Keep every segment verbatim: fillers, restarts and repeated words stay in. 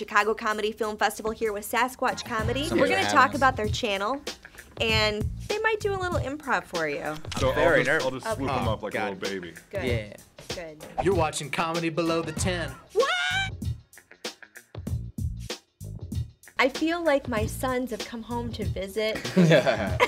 Chicago Comedy Film Festival here with Sasquatch Comedy. Something We're going to talk about their channel, and they might do a little improv for you. So very I'll just, nervous. I'll just okay. swoop oh, them up like a little baby. Good. Yeah. Good. You're watching Comedy Below the Ten. What? I feel like my sons have come home to visit. Yeah.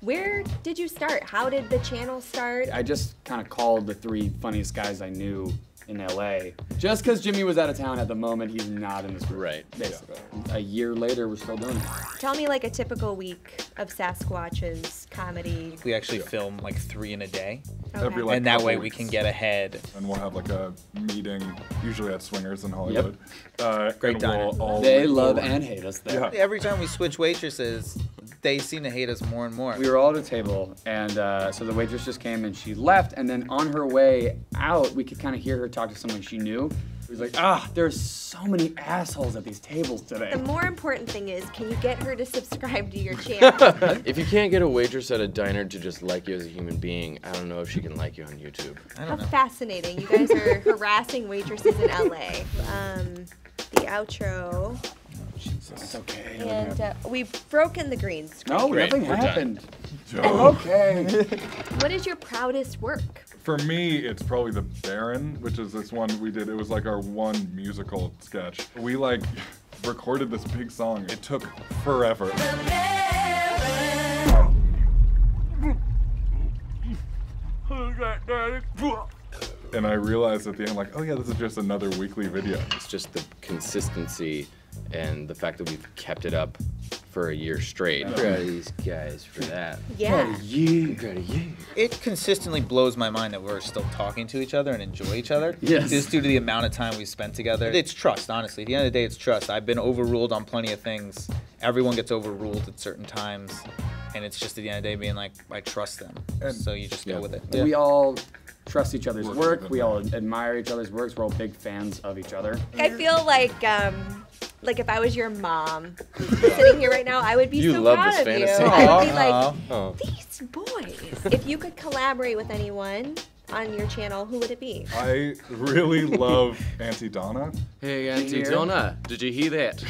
Where did you start? How did the channel start? I just kind of called the three funniest guys I knew in L A. Just because Jimmy was out of town at the moment, he's not in this group. Right. Basically. Yeah. A year later, we're still doing it. Tell me like a typical week of Sasquatch's comedy. We actually film like three in a day. Okay. Every, like, and that way weeks. we can get ahead. And we'll have like a meeting, usually at Swingers in Hollywood. Yep. Uh, Great diner. We'll all they love forward. and hate us there. Yeah. Every time we switch waitresses, they seem to hate us more and more. We were all at a table, and uh, so the waitress just came and she left, and then on her way out, we could kind of hear her talk to someone she knew. She was like, ah, there's so many assholes at these tables today. The more important thing is, can you get her to subscribe to your channel? If you can't get a waitress at a diner to just like you as a human being, I don't know if she can like you on YouTube. I don't How know. fascinating. You guys are harassing waitresses in L A. Um, the outro. It's okay. And uh, we've broken the green screen. No, Great. nothing We're happened. I'm okay. What is your proudest work? For me, it's probably The Baron, which is this one we did. It was like our one musical sketch. We like recorded this big song. It took forever. And I realized at the end, like, oh yeah, this is just another weekly video. It's just the consistency and the fact that we've kept it up for a year straight. Proud of these guys for that. Yeah. Proud of you. Proud of you. It consistently blows my mind that we're still talking to each other and enjoy each other. Yes. Just due to the amount of time we've spent together. It's trust, honestly. At the end of the day, it's trust. I've been overruled on plenty of things. Everyone gets overruled at certain times. And it's just at the end of the day being like, I trust them. And so you just yeah. go with it. Yeah. We all trust each other's work. We all admire each other's works. We're all big fans of each other. I feel like, um, Like if I was your mom sitting here right now, I would be you so love proud this of fantasy. you. I would be like, oh. these boys. If you could collaborate with anyone on your channel, who would it be? I really love Auntie Donna. Hey, Auntie Donna, did you hear that?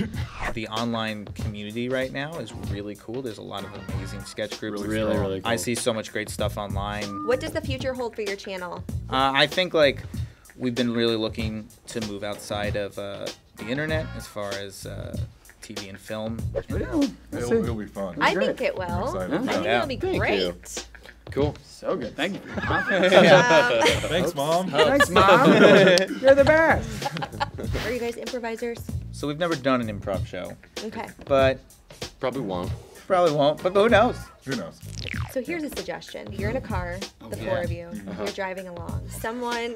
The online community right now is really cool. There's a lot of amazing sketch groups. Really, really, really cool. I see so much great stuff online. What does the future hold for your channel? Uh, I think like we've been really looking to move outside of uh, the internet as far as uh, T V and film. It'll, it'll, it'll be fun. I think it will. I think yeah. it'll be Thank great. You. Cool. So good. Thank you. um, Thanks, Mom. Thanks, Mom. You're the best. Are you guys improvisers? So we've never done an improv show. Okay. But probably won't. Probably won't, but who knows? Who knows? So here's a suggestion. You're in a car, the yeah. four of you, uh-huh. you're driving along. Someone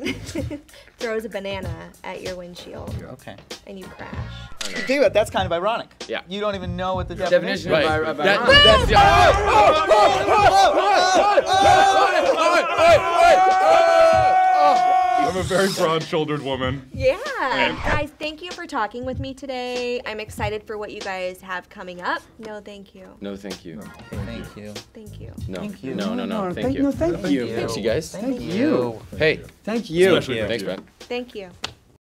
throws a banana at your windshield. Yeah. Okay. And you crash. Think about it, that's kind of ironic. Yeah. You don't even know what the yeah. definition right. of ironic is. I'm a very broad-shouldered woman. Yeah. And guys, thank you for talking with me today. I'm excited for what you guys have coming up. No, thank you. No, thank you. No, thank, thank you. you. Thank you. No, thank you. No, no, no, no, thank, thank you. No, thank, thank you. you. Thanks, you guys. Thank, thank you. you. Hey. Thank you. Thank you. Thanks, man. Thank you.